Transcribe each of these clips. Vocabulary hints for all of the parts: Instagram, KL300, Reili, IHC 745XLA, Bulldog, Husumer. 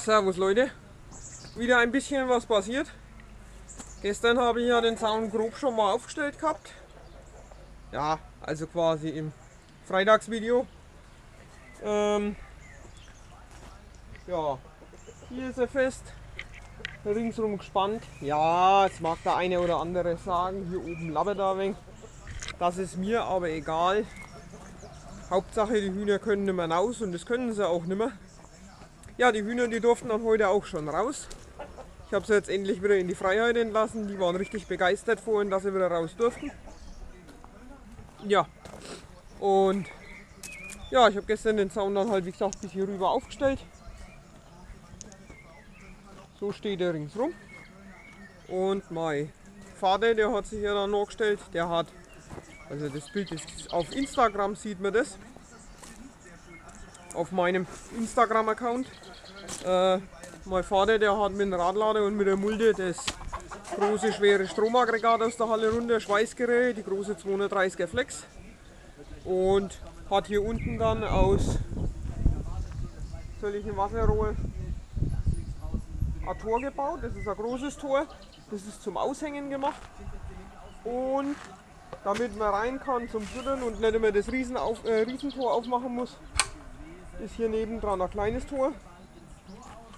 Servus Leute, wieder ein bisschen was passiert. Gestern habe ich ja den Zaun grob schon mal aufgestellt gehabt. Ja, also quasi im Freitagsvideo. Ja, hier ist er fest, ringsrum gespannt. Ja, jetzt mag der eine oder andere sagen, hier oben labert da ein wenig. Das ist mir aber egal. Hauptsache die Hühner können nicht mehr raus und das können sie auch nicht mehr. Ja, die Hühner, die durften dann heute auch schon raus. Ich habe sie jetzt endlich wieder in die Freiheit entlassen. Die waren richtig begeistert vorhin, dass sie wieder raus durften. Ja, und ja, ich habe gestern den Zaun dann halt, wie gesagt, bis hier rüber aufgestellt. So steht er ringsrum. Und mein Vater, der hat sich ja dann noch gestellt, der hat, also das Bild ist auf Instagram, sieht man das. Auf meinem Instagram-Account. Mein Vater, der hat mit dem Radlader und mit der Mulde das große, schwere Stromaggregat aus der Halle runter, Schweißgerät, die große 230er Flex. Und hat hier unten dann aus völlig Wasserrohr ein Tor gebaut. Das ist ein großes Tor, das ist zum Aushängen gemacht. Und damit man rein kann zum Füttern und nicht immer das Riesentor aufmachen muss, ist hier nebendran ein kleines Tor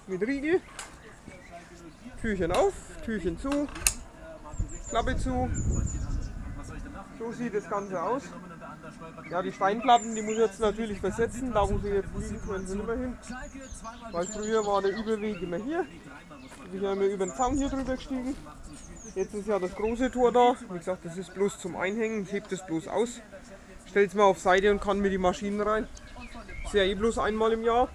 mit Riegel, Türchen auf, Türchen zu, Klappe zu, so sieht das Ganze aus. Ja, die Steinplatten, die muss ich jetzt natürlich versetzen, da muss ich jetzt fliegen, können sie nicht mehr hin, weil früher war der Überweg immer hier, ich bin immer über den Zaun hier drüber gestiegen, jetzt ist ja das große Tor da, wie gesagt, das ist bloß zum Einhängen, ich heb das bloß aus, stelle es mal auf Seite und kann mir die Maschinen rein. Das ist ja eh bloß einmal im Jahr.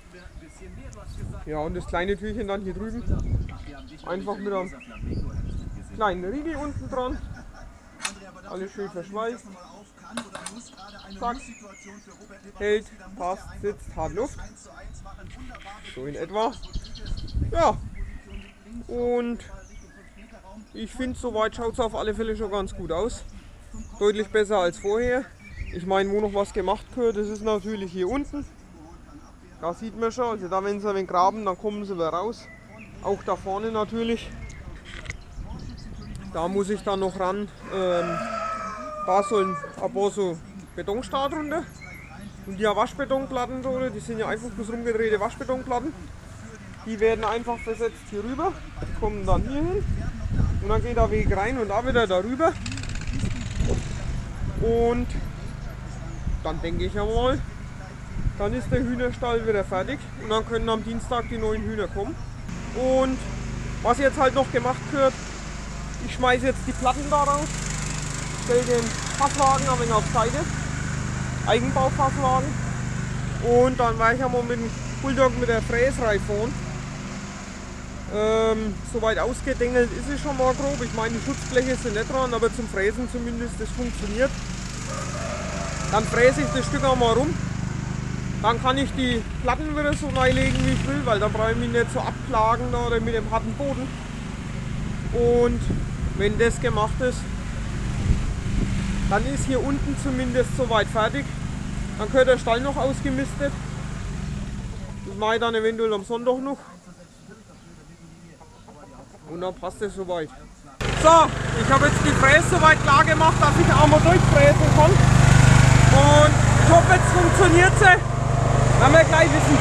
Ja, und das kleine Türchen dann hier drüben, einfach mit einem kleinen Riegel unten dran, alles schön verschweißt, zack, hält, passt, sitzt, hart Luft, so in etwa. Ja, und ich finde, soweit schaut es auf alle Fälle schon ganz gut aus, deutlich besser als vorher. Ich meine, wo noch was gemacht gehört, das ist natürlich hier unten. Da sieht man schon, also da, wenn sie einen graben, dann kommen sie wieder raus. Auch da vorne natürlich. Da muss ich dann noch ran. Da sollen ein paar so Betonstart runter. Und die Waschbetonplatten, die sind ja einfach bloß rumgedrehte Waschbetonplatten. Die werden einfach versetzt hier rüber, kommen dann hier hin. Und dann geht der Weg rein und da wieder darüber. Und dann denke ich einmal, dann ist der Hühnerstall wieder fertig und dann können am Dienstag die neuen Hühner kommen. Und was jetzt halt noch gemacht wird, ich schmeiße jetzt die Platten da raus, stelle den Fasswagen ein wenig auf Seite, Eigenbaufasswagen, und dann werde ich einmal mit dem Bulldog mit der Fräserei fahren. Soweit ausgedengelt ist es schon mal grob, ich meine, die Schutzbleche sind nicht dran, aber zum Fräsen zumindest, das funktioniert. Dann fräse ich das Stück einmal rum. Dann kann ich die Platten wieder so reinlegen, wie ich will, weil da brauche ich mich nicht so abplagen oder mit dem harten Boden. Und wenn das gemacht ist, dann ist hier unten zumindest soweit fertig. Dann gehört der Stall noch ausgemistet. Das mache ich dann eventuell am Sonntag noch. Und dann passt es soweit. So, ich habe jetzt die Fräse soweit klar gemacht, dass ich auch mal durchfräsen kann. Und ich hoffe, jetzt funktioniert sie. Werden wir gleich wissen.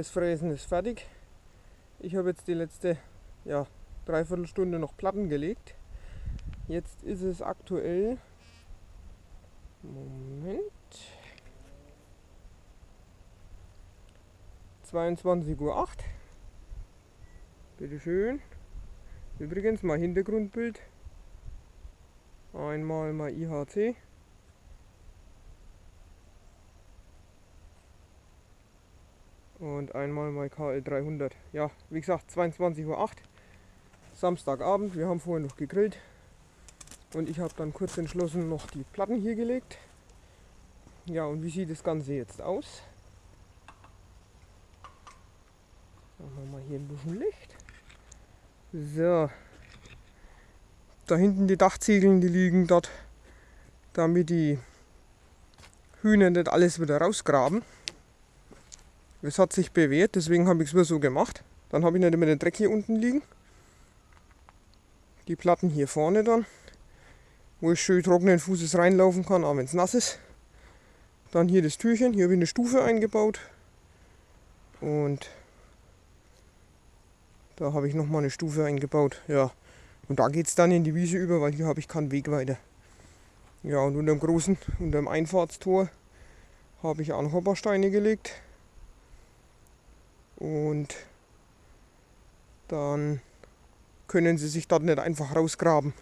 dickes Fräsen ist fertig. Ich habe jetzt die letzte Dreiviertelstunde noch Platten gelegt. Jetzt ist es aktuell, Moment, 22:08 Uhr. Bitte schön. Übrigens mal Hintergrundbild. Einmal mal IHC. Und einmal mal KL300. Ja, wie gesagt, 22:08 Uhr. Samstagabend, wir haben vorhin noch gegrillt. Und ich habe dann kurz entschlossen noch die Platten hier gelegt. Ja, und wie sieht das Ganze jetzt aus? Machen wir mal hier ein bisschen Licht. So. Da hinten die Dachziegeln, die liegen dort, damit die Hühner nicht alles wieder rausgraben. Es hat sich bewährt, deswegen habe ich es mir so gemacht. Dann habe ich nicht immer den Dreck hier unten liegen. Die Platten hier vorne dann, wo ich schön trockenen Fußes reinlaufen kann, auch wenn es nass ist. Dann hier das Türchen, hier habe ich eine Stufe eingebaut. Und da habe ich nochmal eine Stufe eingebaut. Ja. Und da geht es dann in die Wiese über, weil hier habe ich keinen Weg weiter. Ja, und unter dem Einfahrtstor habe ich auch noch ein paar Steine gelegt. Und dann können sie sich dort nicht einfach rausgraben.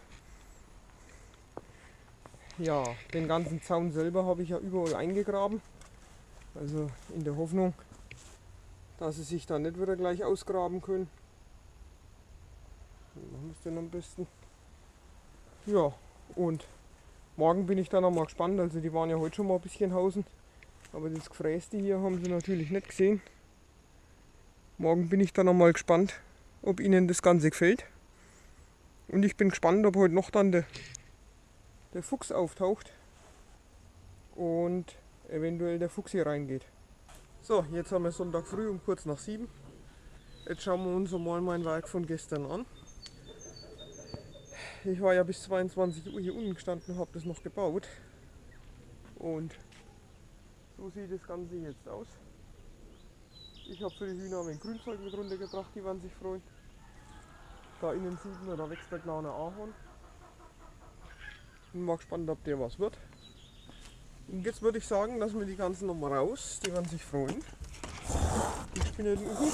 Ja, den ganzen Zaun selber habe ich ja überall eingegraben. Also in der Hoffnung, dass sie sich da nicht wieder gleich ausgraben können. Wie machen wir es denn am besten? Ja, und morgen bin ich dann auch mal gespannt. Also die waren ja heute schon mal ein bisschen hausen. Aber das Gefräste hier haben sie natürlich nicht gesehen. Morgen bin ich dann nochmal gespannt, ob Ihnen das Ganze gefällt. Und ich bin gespannt, ob heute noch dann der Fuchs auftaucht und eventuell der Fuchs hier reingeht. So, jetzt haben wir Sonntag früh um kurz nach 7. Jetzt schauen wir uns mal mein Werk von gestern an. Ich war ja bis 22 Uhr hier unten gestanden und habe das noch gebaut. Und so sieht das Ganze jetzt aus. Ich habe für die Hühner ein Grünzeug mit runtergebracht, die werden sich freuen. Da innen sieht man, da wächst der kleine Ahorn. Bin mal gespannt, ob der was wird. Und jetzt würde ich sagen, lassen wir die ganzen nochmal raus, die werden sich freuen. Die spinnen unten.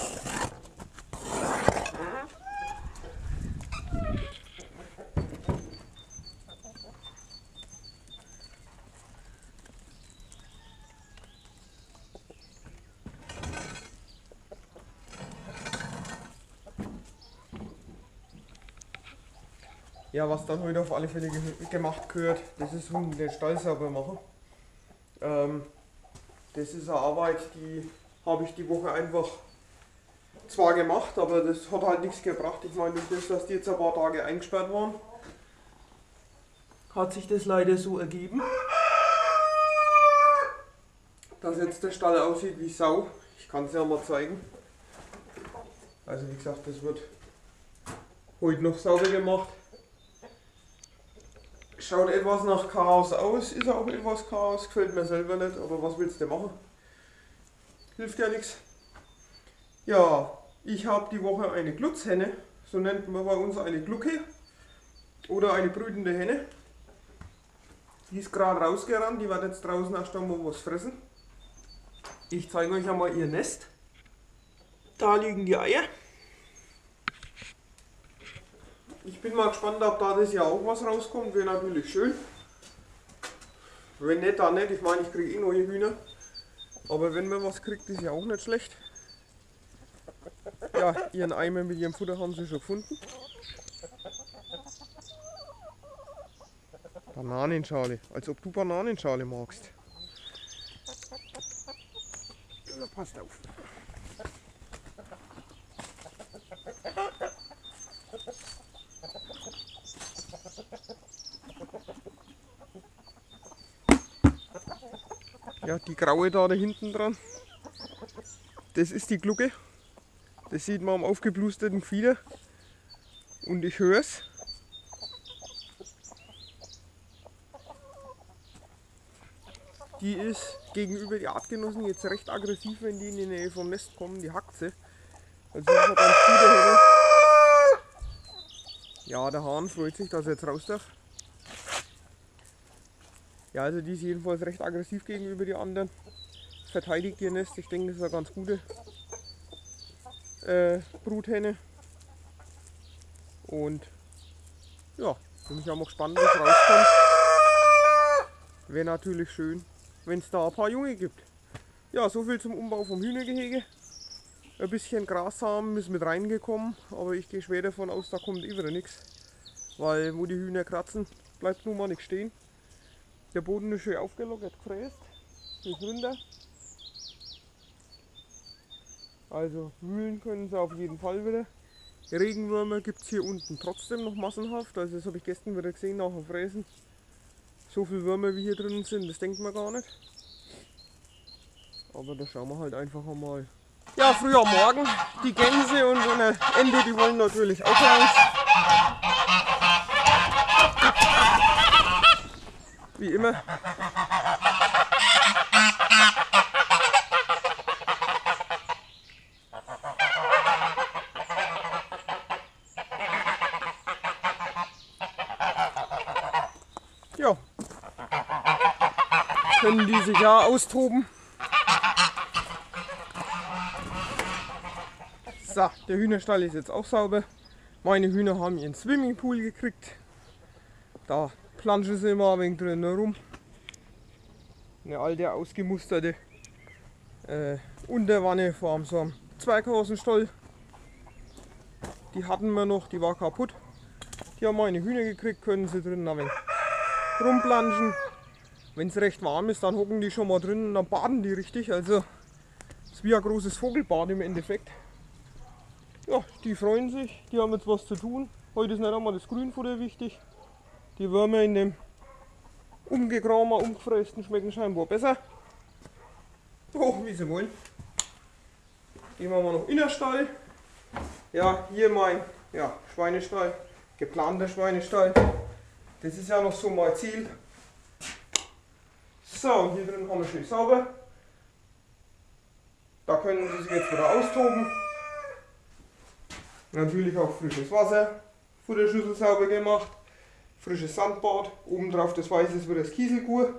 Ja, was dann heute auf alle Fälle gemacht gehört, das ist den Stall sauber machen. Das ist eine Arbeit, die habe ich die Woche einfach zwar gemacht, aber das hat halt nichts gebracht. Ich meine, durch das, dass die jetzt ein paar Tage eingesperrt waren, hat sich das leider so ergeben, dass jetzt der Stall aussieht wie Sau. Ich kann es ja mal zeigen. Also wie gesagt, das wird heute noch sauber gemacht. Schaut etwas nach Chaos aus, ist auch etwas Chaos, gefällt mir selber nicht, aber was willst du machen? Hilft ja nichts. Ja, ich habe die Woche eine Glutzhenne, so nennt man bei uns eine Glucke oder eine brütende Henne. Die ist gerade rausgerannt, die wird jetzt draußen erst einmal was fressen. Ich zeige euch einmal ihr Nest. Da liegen die Eier. Ich bin mal gespannt, ob da das Jahr auch was rauskommt, wäre natürlich schön. Wenn nicht, dann nicht. Ich meine, ich kriege eh neue Hühner. Aber wenn man was kriegt, ist ja auch nicht schlecht. Ja, ihren Eimer mit ihrem Futter haben sie schon gefunden. Bananenschale, als ob du Bananenschale magst. Ja, passt auf. Ja, die graue da hinten dran, das ist die Glucke. Das sieht man am aufgeblusterten Gefieder. Und ich höre es. Die ist gegenüber die Artgenossen jetzt recht aggressiv, wenn die in die Nähe vom Nest kommen, die hackt sie. Also das hat ganz viel dahinter. Ja, der Hahn freut sich, dass er jetzt raus darf. Ja, also die ist jedenfalls recht aggressiv gegenüber die anderen. Verteidigt ihr Nest, ich denke das ist eine ganz gute Bruthenne. Und ja, bin ich auch mal gespannt, was rauskommt. Wäre natürlich schön, wenn es da ein paar Junge gibt. Ja, soviel zum Umbau vom Hühnergehege. Ein bisschen Grassamen ist mit reingekommen, aber ich gehe schwer davon aus, da kommt über nichts. Weil wo die Hühner kratzen, bleibt nun mal nichts stehen. Der Boden ist schön aufgelockert, gefräst, ist runter. Also Mühlen können sie auf jeden Fall wieder. Regenwürmer gibt es hier unten trotzdem noch massenhaft, also das habe ich gestern wieder gesehen nach dem Fräsen. So viele Würmer wie hier drin sind, das denkt man gar nicht. Aber da schauen wir halt einfach einmal. Ja, früh am Morgen, die Gänse und so eine Ente, die wollen natürlich auch raus. Wie immer. Ja. Können die sich ja austoben. So, der Hühnerstall ist jetzt auch sauber. Meine Hühner haben ihren Swimmingpool gekriegt. Da planschen sie immer ein wenig drin rum. Eine alte, ausgemusterte Unterwanne von so einem Zwerghasenstall. Die hatten wir noch, die war kaputt. Die haben meine Hühner gekriegt, können sie drin ein wenig rumplanschen. Wenn es recht warm ist, dann hocken die schon mal drin und dann baden die richtig. Also, es ist wie ein großes Vogelbad im Endeffekt. Ja, die freuen sich, die haben jetzt was zu tun. Heute ist nicht einmal das Grünfutter wichtig. Die Würmer in dem umgegraben, umgefrästen schmecken scheinbar besser. Oh, wie sie wollen. Gehen wir mal noch in den Stall. Ja, hier mein Schweinestall, geplanter Schweinestall. Das ist ja noch so mein Ziel. So, und hier drin haben wir schön sauber. Da können sie sich jetzt wieder austoben. Natürlich auch frisches Wasser, Futterschüssel sauber gemacht, frisches Sandbad, obendrauf das Weiße ist wieder das Kieselkur.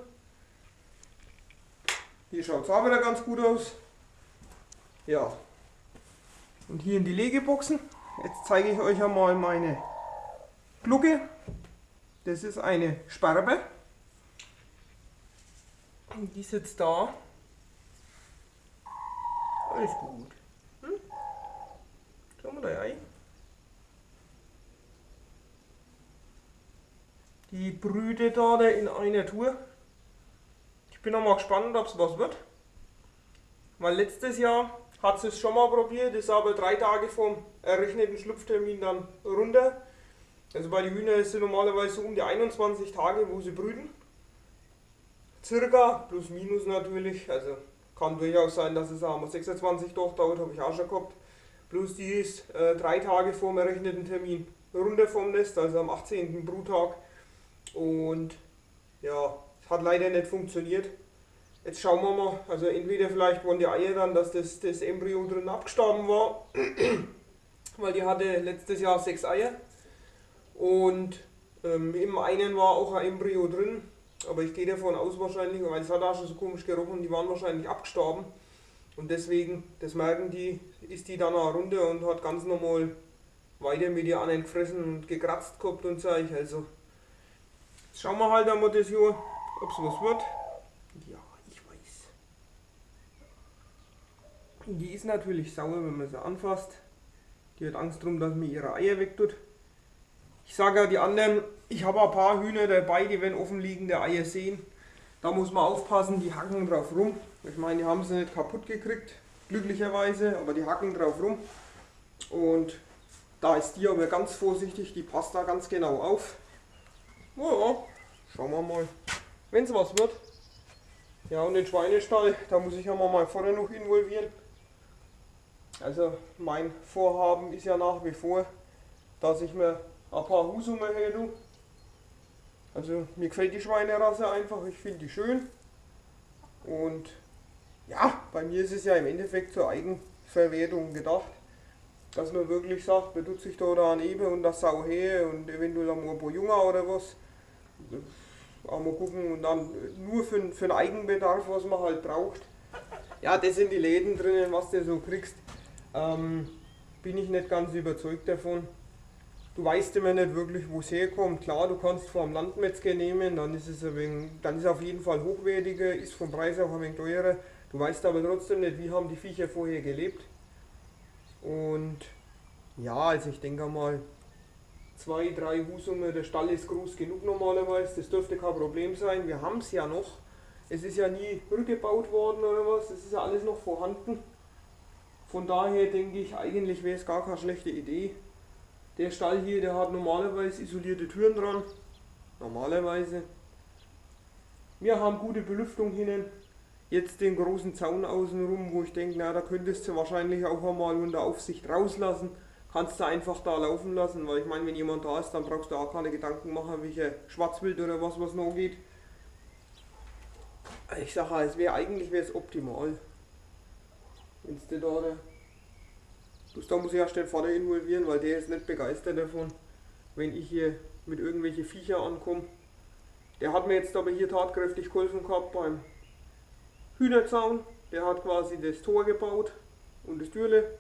Hier schaut es auch wieder ganz gut aus. Ja, und hier in die Legeboxen. Jetzt zeige ich euch einmal meine Glucke. Das ist eine Sparbe. Und die sitzt da. Alles gut. Schauen wir da rein. Die brütet da in einer Tour. Ich bin noch mal gespannt, ob es was wird. Weil letztes Jahr hat sie es schon mal probiert, ist aber 3 Tage vom errechneten Schlupftermin dann runter. Also bei den Hühnern ist sie normalerweise so um die 21 Tage, wo sie brüten. Circa, plus minus natürlich. Also kann durchaus sein, dass es auch mal 26 doch dauert, habe ich auch schon gehabt. Plus die ist 3 Tage vor dem errechneten Termin runter vom Nest, also am 18. Bruttag. Und ja, es hat leider nicht funktioniert. Jetzt schauen wir mal, also entweder vielleicht waren die Eier dann, dass das Embryo drin abgestorben war, weil die hatte letztes Jahr 6 Eier. Und im einen war auch ein Embryo drin, aber ich gehe davon aus wahrscheinlich, weil es hat auch schon so komisch gerochen, die waren wahrscheinlich abgestorben. Und deswegen, das merken die, ist die dann auch runter und hat ganz normal weiter mit ihr anderen gefressen und gekratzt gehabt und so. Also, jetzt schauen wir halt einmal das Jahr, ob es was wird. Ja, ich weiß. Die ist natürlich sauer, wenn man sie anfasst. Die hat Angst drum, dass man ihre Eier wegtut. Ich sage ja die anderen, ich habe ein paar Hühner dabei, die werden offenliegende Eier sehen. Da muss man aufpassen, die hacken drauf rum. Ich meine, die haben sie nicht kaputt gekriegt, glücklicherweise, aber die hacken drauf rum. Und da ist die aber ganz vorsichtig, die passt da ganz genau auf. Naja, schauen wir mal, wenn es was wird. Ja, und den Schweinestall, da muss ich ja mal vorne noch involvieren. Also mein Vorhaben ist ja nach wie vor, dass ich mir ein paar Husumer her. Also mir gefällt die Schweinerasse einfach, ich finde die schön. Und ja, bei mir ist es ja im Endeffekt zur Eigenverwertung gedacht, dass man wirklich sagt, benutze ich da daneben und das sau her und eventuell auch ein paar Jünger oder was. Auch mal gucken und dann nur für den Eigenbedarf, was man halt braucht. Ja, das sind die Läden drinnen, was du so kriegst. Bin ich nicht ganz überzeugt davon. Du weißt immer nicht wirklich, wo es herkommt. Klar, du kannst vom Landmetzger nehmen, dann ist es ein wenig, dann ist auf jeden Fall hochwertiger, ist vom Preis auch ein wenig teurer. Du weißt aber trotzdem nicht, wie haben die Viecher vorher gelebt. Und ja, also ich denke mal, 2-3 Husunger, der Stall ist groß genug normalerweise, das dürfte kein Problem sein. Wir haben es ja noch. Es ist ja nie rückgebaut worden oder was, es ist ja alles noch vorhanden. Von daher denke ich, eigentlich wäre es gar keine schlechte Idee. Der Stall hier, der hat normalerweise isolierte Türen dran. Normalerweise. Wir haben gute Belüftung hinten. Jetzt den großen Zaun außenrum, wo ich denke, na, da könntest du wahrscheinlich auch einmal unter Aufsicht rauslassen. Kannst du einfach da laufen lassen, weil ich meine, wenn jemand da ist, dann brauchst du auch keine Gedanken machen, welcher Schwarzwild oder was noch geht. Ich sage, es wäre eigentlich optimal. Wenn's da da muss ich erst den Vater involvieren, weil der ist nicht begeistert davon, wenn ich hier mit irgendwelchen Viecher ankomme. Der hat mir jetzt aber hier tatkräftig geholfen gehabt beim Hühnerzaun. Der hat quasi das Tor gebaut und das Türle.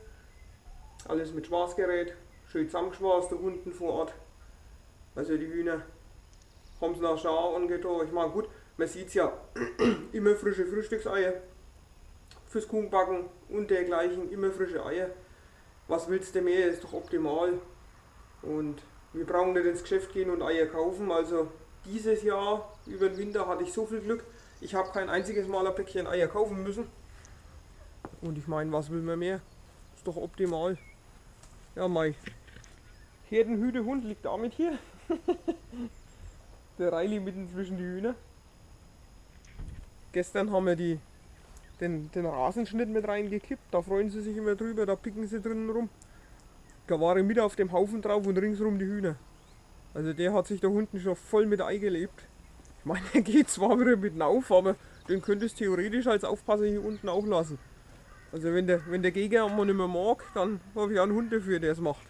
Alles mit Schwarzgerät, schön zusammengeschwarzt, da unten vor Ort. Also die Hühner haben es nachher auch angetan. Ich meine, gut, man sieht es ja, immer frische Frühstückseier fürs Kuchenbacken und dergleichen, immer frische Eier. Was willst du mehr, ist doch optimal. Und wir brauchen nicht ins Geschäft gehen und Eier kaufen. Also dieses Jahr, über den Winter, hatte ich so viel Glück. Ich habe kein einziges Mal ein Päckchen Eier kaufen müssen. Und ich meine, was will man mehr? Ist doch optimal. Ja, mein Herdenhütehund liegt damit hier. Der Reili mitten zwischen die Hühner. Gestern haben wir den Rasenschnitt mit reingekippt, da freuen sie sich immer drüber, da picken sie drinnen rum. Da war er mit auf dem Haufen drauf und ringsrum die Hühner. Also der hat sich da unten schon voll mit Ei gelebt. Ich meine, der geht zwar wieder mit auf, aber den könntest du theoretisch als Aufpasser hier unten auch lassen. Also wenn der Gegner mal nicht mehr mag, dann habe ich auch einen Hund dafür, der es macht.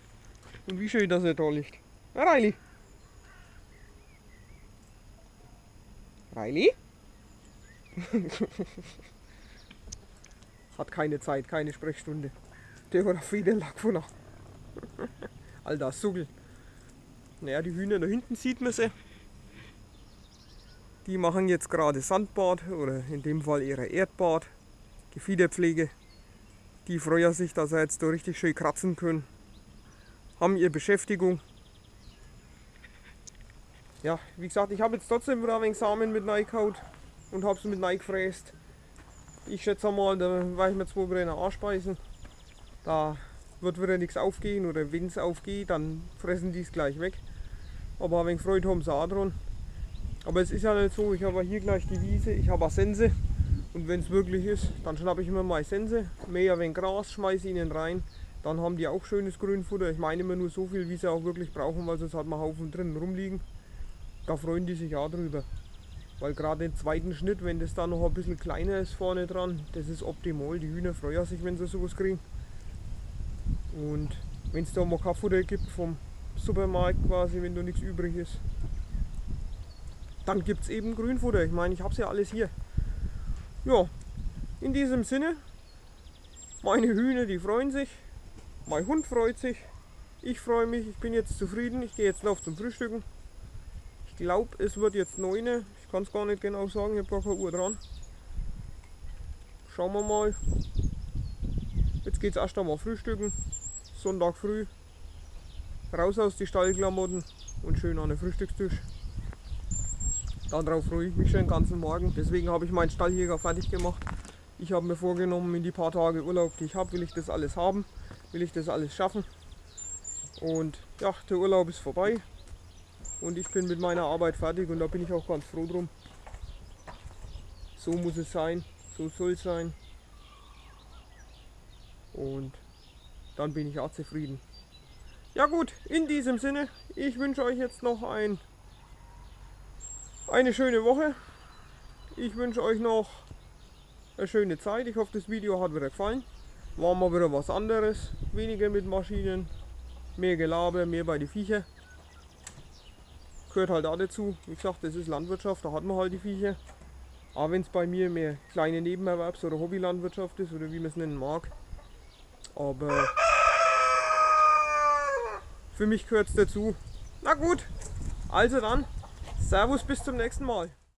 Und wie schön, dass er da liegt. Na, Reili! Reili? Hat keine Zeit, keine Sprechstunde. Der war auf jeden Fall. Alter, Suggel. Naja, die Hühner da hinten sieht man sie. Die machen jetzt gerade Sandbad oder in dem Fall ihre Erdbad, Gefiederpflege. Die freuen sich, dass sie jetzt da richtig schön kratzen können. Haben ihre Beschäftigung. Ja, wie gesagt, ich habe jetzt trotzdem wieder ein wenig Samen mit reingehauen und habe es mit reingefräst. Ich schätze mal, da werde ich mir 2 Brenner anspeisen. Da wird wieder nichts aufgehen, oder wenn es aufgeht, dann fressen die es gleich weg. Aber ein wenig Freude haben sie auch dran. Aber es ist ja nicht so, ich habe hier gleich die Wiese, ich habe auch Sense. Und wenn es wirklich ist, dann schnappe ich mir mal Sense, mähe ein wenig Gras, schmeiße ihnen rein. Dann haben die auch schönes Grünfutter. Ich meine immer nur so viel, wie sie auch wirklich brauchen, weil sonst hat man Haufen drin rumliegen. Da freuen die sich auch drüber. Weil gerade den zweiten Schnitt, wenn das da noch ein bisschen kleiner ist vorne dran, das ist optimal. Die Hühner freuen sich, wenn sie sowas kriegen. Und wenn es da mal kein Futter gibt vom Supermarkt quasi, wenn da nichts übrig ist, dann gibt es eben Grünfutter. Ich meine, ich habe es ja alles hier. Ja, in diesem Sinne, meine Hühner, die freuen sich. Mein Hund freut sich. Ich freue mich, ich bin jetzt zufrieden. Ich gehe jetzt noch zum Frühstücken. Ich glaube, es wird jetzt 9 Uhr. Ich kann es gar nicht genau sagen, ich habe gar keine Uhr dran. Schauen wir mal. Jetzt geht es erst einmal frühstücken. Sonntag früh. Raus aus die Stallklamotten und schön an den Frühstückstisch. Darauf freue ich mich schon den ganzen Morgen. Deswegen habe ich meinen Stalljäger fertig gemacht. Ich habe mir vorgenommen, in die paar Tage Urlaub, die ich habe, will ich das alles haben. Will ich das alles schaffen. Und ja, der Urlaub ist vorbei. Und ich bin mit meiner Arbeit fertig und da bin ich auch ganz froh drum. So muss es sein, so soll es sein. Und dann bin ich auch zufrieden. Ja gut, in diesem Sinne, ich wünsche euch jetzt noch eine schöne Woche. Ich wünsche euch noch eine schöne Zeit. Ich hoffe, das Video hat wieder gefallen. War mal wieder was anderes. Weniger mit Maschinen, mehr Gelaber, mehr bei den Viecher. Gehört halt auch dazu. Ich sag, das ist Landwirtschaft, da hat man halt die Viecher. Aber wenn es bei mir mehr kleine Nebenerwerbs- oder Hobbylandwirtschaft ist, oder wie man es nennen mag. Aber für mich gehört es dazu. Na gut, also dann, Servus, bis zum nächsten Mal.